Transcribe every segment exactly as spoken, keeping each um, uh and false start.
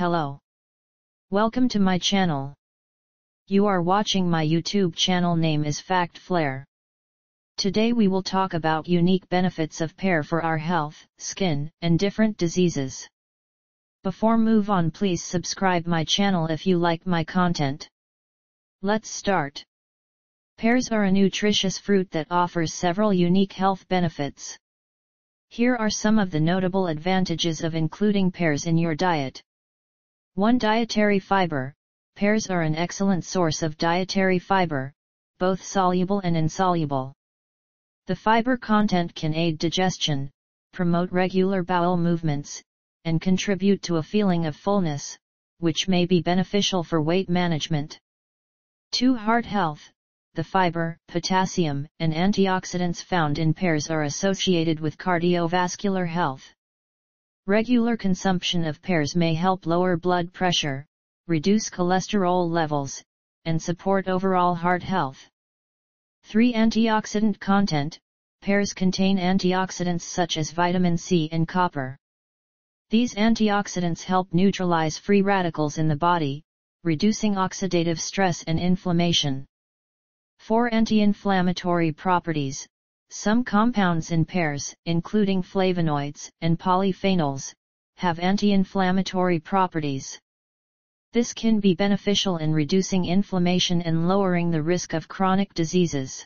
Hello. Welcome to my channel. You are watching my YouTube channel. Name is Fact Flare. Today we will talk about unique benefits of pear for our health, skin, and different diseases. Before move on, please subscribe my channel if you like my content. Let's start. Pears are a nutritious fruit that offers several unique health benefits. Here are some of the notable advantages of including pears in your diet. one Dietary fiber. Pears are an excellent source of dietary fiber, both soluble and insoluble. The fiber content can aid digestion, promote regular bowel movements, and contribute to a feeling of fullness, which may be beneficial for weight management. two Heart health. The fiber, potassium, and antioxidants found in pears are associated with cardiovascular health. Regular consumption of pears may help lower blood pressure, reduce cholesterol levels, and support overall heart health. three Antioxidant content. Pears contain antioxidants such as vitamin C and copper. These antioxidants help neutralize free radicals in the body, reducing oxidative stress and inflammation. four Anti-inflammatory properties. Some compounds in pears, including flavonoids and polyphenols, have anti-inflammatory properties. This can be beneficial in reducing inflammation and lowering the risk of chronic diseases.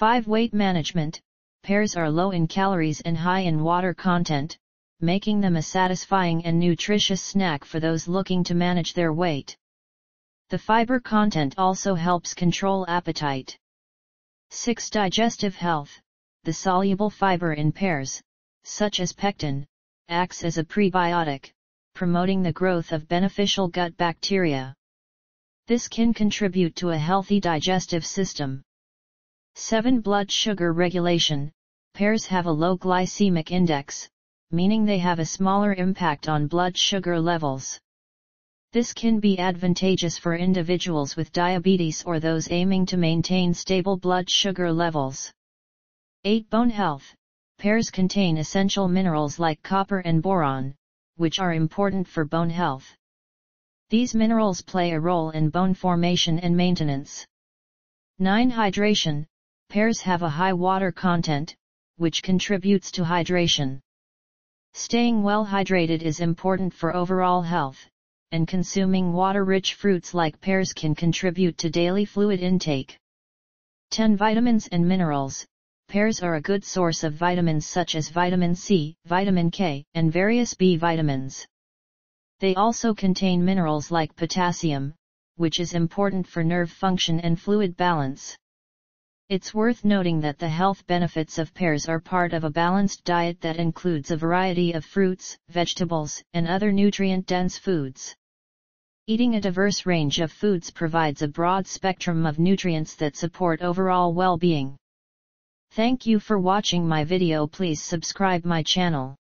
five Weight management. Pears are low in calories and high in water content, making them a satisfying and nutritious snack for those looking to manage their weight. The fiber content also helps control appetite. six Digestive health. The soluble fiber in pears, such as pectin, acts as a prebiotic, promoting the growth of beneficial gut bacteria. This can contribute to a healthy digestive system. seven Blood sugar regulation. Pears have a low glycemic index, meaning they have a smaller impact on blood sugar levels. This can be advantageous for individuals with diabetes or those aiming to maintain stable blood sugar levels. eight Bone health. Pears contain essential minerals like copper and boron, which are important for bone health. These minerals play a role in bone formation and maintenance. nine Hydration. Pears have a high water content, which contributes to hydration. Staying well hydrated is important for overall health, and consuming water-rich fruits like pears can contribute to daily fluid intake. ten Vitamins and minerals. Pears are a good source of vitamins such as vitamin C, vitamin K, and various B vitamins. They also contain minerals like potassium, which is important for nerve function and fluid balance. It's worth noting that the health benefits of pears are part of a balanced diet that includes a variety of fruits, vegetables, and other nutrient-dense foods. Eating a diverse range of foods provides a broad spectrum of nutrients that support overall well-being. Thank you for watching my video. Please subscribe my channel.